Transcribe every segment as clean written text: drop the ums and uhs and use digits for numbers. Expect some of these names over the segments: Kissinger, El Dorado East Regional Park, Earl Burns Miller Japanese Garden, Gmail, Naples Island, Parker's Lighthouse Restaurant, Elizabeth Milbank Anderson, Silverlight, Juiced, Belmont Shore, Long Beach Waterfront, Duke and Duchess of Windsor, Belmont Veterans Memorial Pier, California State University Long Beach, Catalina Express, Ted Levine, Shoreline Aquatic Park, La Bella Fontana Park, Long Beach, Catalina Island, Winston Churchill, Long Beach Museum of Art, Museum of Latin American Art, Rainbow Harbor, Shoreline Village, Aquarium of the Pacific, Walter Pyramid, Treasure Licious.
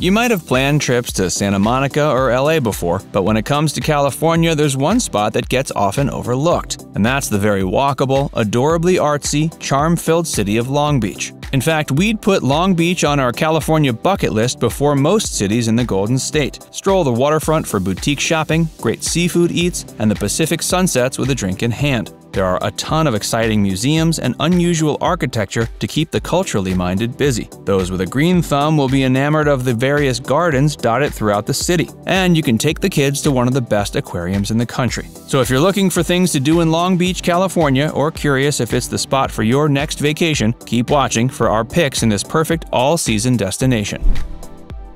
You might have planned trips to Santa Monica or LA before, but when it comes to California, there's one spot that gets often overlooked, and that's the very walkable, adorably artsy, charm-filled city of Long Beach. In fact, we'd put Long Beach on our California bucket list before most cities in the Golden State. Stroll the waterfront for boutique shopping, great seafood eats, and the Pacific sunsets with a drink in hand. There are a ton of exciting museums and unusual architecture to keep the culturally minded busy. Those with a green thumb will be enamored of the various gardens dotted throughout the city, and you can take the kids to one of the best aquariums in the country. So if you're looking for things to do in Long Beach, California, or curious if it's the spot for your next vacation, keep watching for our picks in this perfect all-season destination.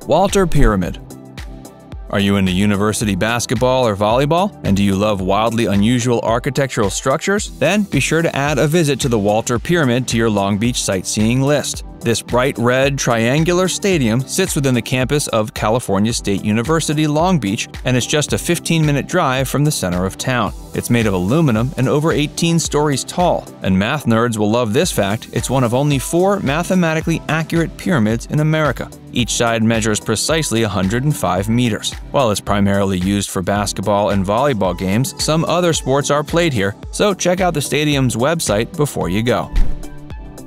Walter Pyramid. Are you into university basketball or volleyball? And do you love wildly unusual architectural structures? Then be sure to add a visit to the Walter Pyramid to your Long Beach sightseeing list. This bright red triangular stadium sits within the campus of California State University Long Beach, and it's just a 15-minute drive from the center of town. It's made of aluminum and over 18 stories tall, and math nerds will love this fact: it's one of only 4 mathematically accurate pyramids in America. Each side measures precisely 105 meters. While it's primarily used for basketball and volleyball games, some other sports are played here, so check out the stadium's website before you go.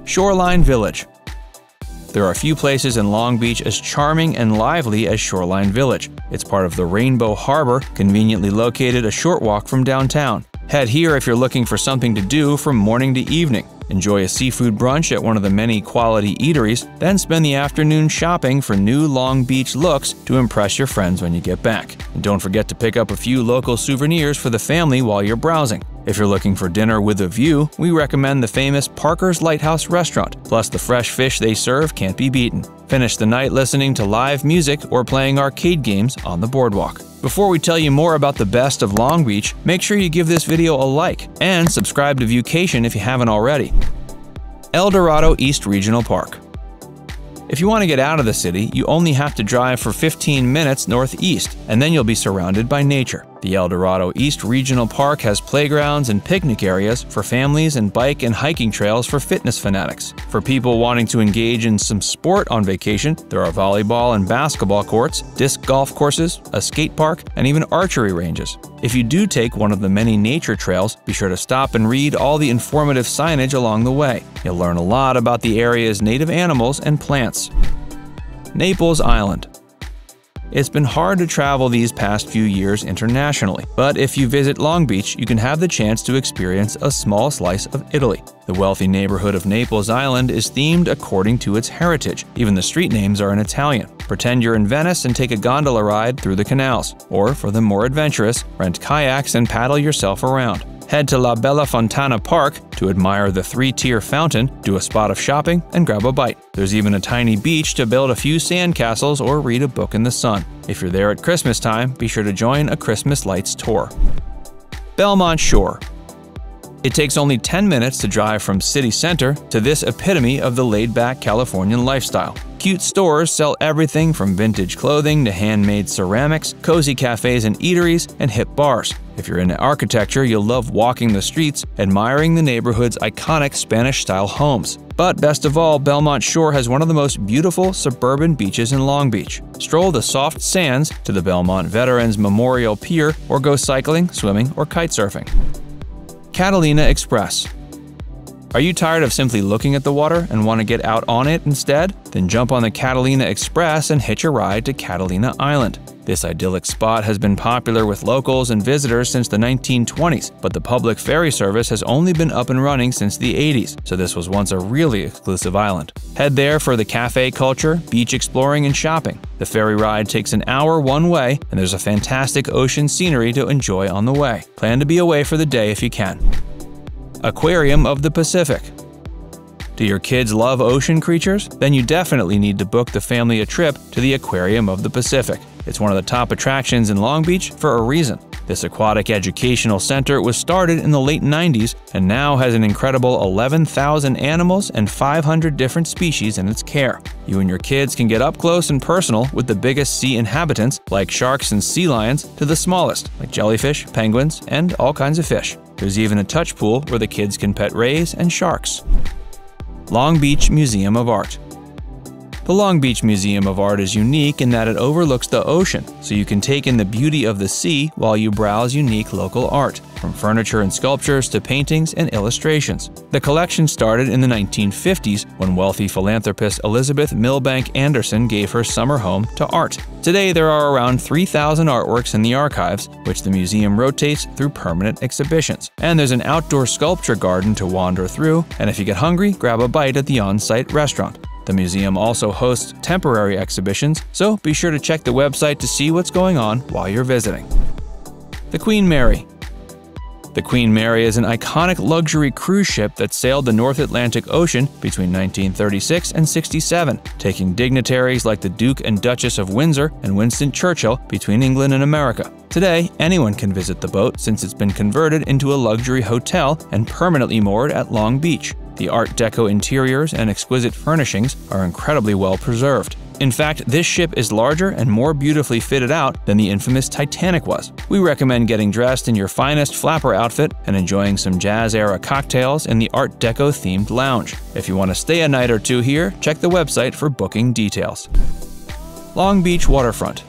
Shoreline Village. There are few places in Long Beach as charming and lively as Shoreline Village. It's part of the Rainbow Harbor, conveniently located a short walk from downtown. Head here if you're looking for something to do from morning to evening. Enjoy a seafood brunch at one of the many quality eateries, then spend the afternoon shopping for new Long Beach looks to impress your friends when you get back. And don't forget to pick up a few local souvenirs for the family while you're browsing. If you're looking for dinner with a view, we recommend the famous Parker's Lighthouse Restaurant, plus the fresh fish they serve can't be beaten. Finish the night listening to live music or playing arcade games on the boardwalk. Before we tell you more about the best of Long Beach, make sure you give this video a like and subscribe to Viewcation if you haven't already. El Dorado East Regional Park. If you want to get out of the city, you only have to drive for 15 minutes northeast, and then you'll be surrounded by nature. The El Dorado East Regional Park has playgrounds and picnic areas for families and bike and hiking trails for fitness fanatics. For people wanting to engage in some sport on vacation, there are volleyball and basketball courts, disc golf courses, a skate park, and even archery ranges. If you do take one of the many nature trails, be sure to stop and read all the informative signage along the way. You'll learn a lot about the area's native animals and plants. Naples Island. It's been hard to travel these past few years internationally, but if you visit Long Beach, you can have the chance to experience a small slice of Italy. The wealthy neighborhood of Naples Island is themed according to its heritage. Even the street names are in Italian. Pretend you're in Venice and take a gondola ride through the canals. Or, for the more adventurous, rent kayaks and paddle yourself around. Head to La Bella Fontana Park to admire the 3-tier fountain, do a spot of shopping, and grab a bite. There's even a tiny beach to build a few sandcastles or read a book in the sun. If you're there at Christmas time, be sure to join a Christmas lights tour. Belmont Shore. It takes only 10 minutes to drive from city center to this epitome of the laid-back Californian lifestyle. Cute stores sell everything from vintage clothing to handmade ceramics, cozy cafes and eateries, and hip bars. If you're into architecture, you'll love walking the streets, admiring the neighborhood's iconic Spanish-style homes. But best of all, Belmont Shore has one of the most beautiful suburban beaches in Long Beach. Stroll the soft sands to the Belmont Veterans Memorial Pier, or go cycling, swimming, or kitesurfing. Catalina Express. Are you tired of simply looking at the water and want to get out on it instead? Then jump on the Catalina Express and hitch a ride to Catalina Island. This idyllic spot has been popular with locals and visitors since the 1920s, but the public ferry service has only been up and running since the 80s, so this was once a really exclusive island. Head there for the cafe culture, beach exploring, and shopping. The ferry ride takes an hour one way, and there's a fantastic ocean scenery to enjoy on the way. Plan to be away for the day if you can. Aquarium of the Pacific. Do your kids love ocean creatures? Then you definitely need to book the family a trip to the Aquarium of the Pacific. It's one of the top attractions in Long Beach for a reason. This aquatic educational center was started in the late 90s and now has an incredible 11,000 animals and 500 different species in its care. You and your kids can get up close and personal with the biggest sea inhabitants, like sharks and sea lions, to the smallest, like jellyfish, penguins, and all kinds of fish. There's even a touch pool where the kids can pet rays and sharks. Long Beach Museum of Art. The Long Beach Museum of Art is unique in that it overlooks the ocean, so you can take in the beauty of the sea while you browse unique local art, from furniture and sculptures to paintings and illustrations. The collection started in the 1950s when wealthy philanthropist Elizabeth Milbank Anderson gave her summer home to art. Today there are around 3,000 artworks in the archives, which the museum rotates through permanent exhibitions. And there's an outdoor sculpture garden to wander through, and if you get hungry, grab a bite at the on-site restaurant. The museum also hosts temporary exhibitions, so be sure to check the website to see what's going on while you're visiting. The Queen Mary. The Queen Mary is an iconic luxury cruise ship that sailed the North Atlantic Ocean between 1936 and 67, taking dignitaries like the Duke and Duchess of Windsor and Winston Churchill between England and America. Today, anyone can visit the boat since it's been converted into a luxury hotel and permanently moored at Long Beach. The Art Deco interiors and exquisite furnishings are incredibly well preserved. In fact, this ship is larger and more beautifully fitted out than the infamous Titanic was. We recommend getting dressed in your finest flapper outfit and enjoying some jazz-era cocktails in the Art Deco-themed lounge. If you want to stay a night or two here, check the website for booking details. Long Beach Waterfront.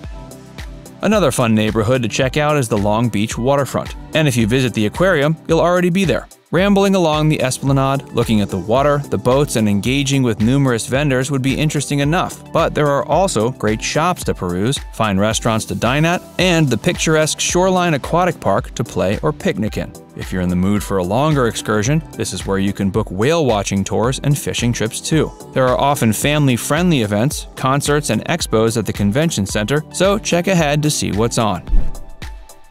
Another fun neighborhood to check out is the Long Beach Waterfront. And if you visit the aquarium, you'll already be there. Rambling along the esplanade, looking at the water, the boats, and engaging with numerous vendors would be interesting enough, but there are also great shops to peruse, fine restaurants to dine at, and the picturesque Shoreline Aquatic Park to play or picnic in. If you're in the mood for a longer excursion, this is where you can book whale watching tours and fishing trips too. There are often family-friendly events, concerts, and expos at the convention center, so check ahead to see what's on.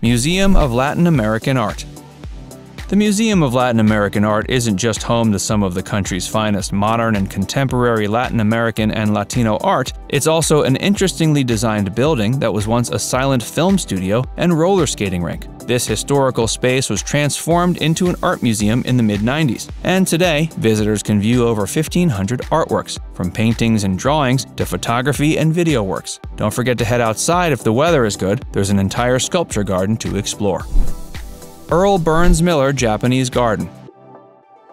Museum of Latin American Art. The Museum of Latin American Art isn't just home to some of the country's finest modern and contemporary Latin American and Latino art, it's also an interestingly designed building that was once a silent film studio and roller skating rink. This historical space was transformed into an art museum in the mid-90s, and today, visitors can view over 1,500 artworks, from paintings and drawings to photography and video works. Don't forget to head outside if the weather is good, there's an entire sculpture garden to explore. Earl Burns Miller Japanese Garden.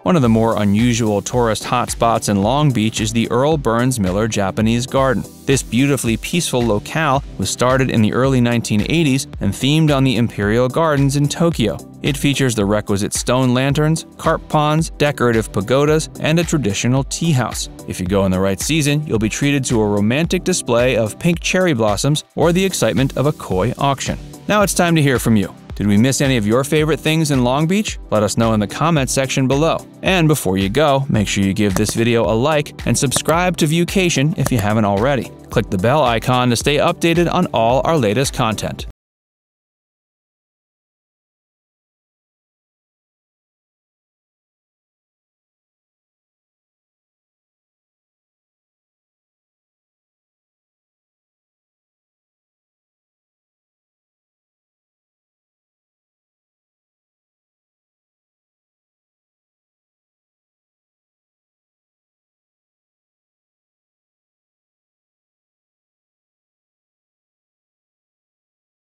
One of the more unusual tourist hotspots in Long Beach is the Earl Burns Miller Japanese Garden. This beautifully peaceful locale was started in the early 1980s and themed on the Imperial Gardens in Tokyo. It features the requisite stone lanterns, carp ponds, decorative pagodas, and a traditional tea house. If you go in the right season, you'll be treated to a romantic display of pink cherry blossoms or the excitement of a koi auction. Now it's time to hear from you. Did we miss any of your favorite things in Long Beach? Let us know in the comments section below. And before you go, make sure you give this video a like and subscribe to Viewcation if you haven't already. Click the bell icon to stay updated on all our latest content.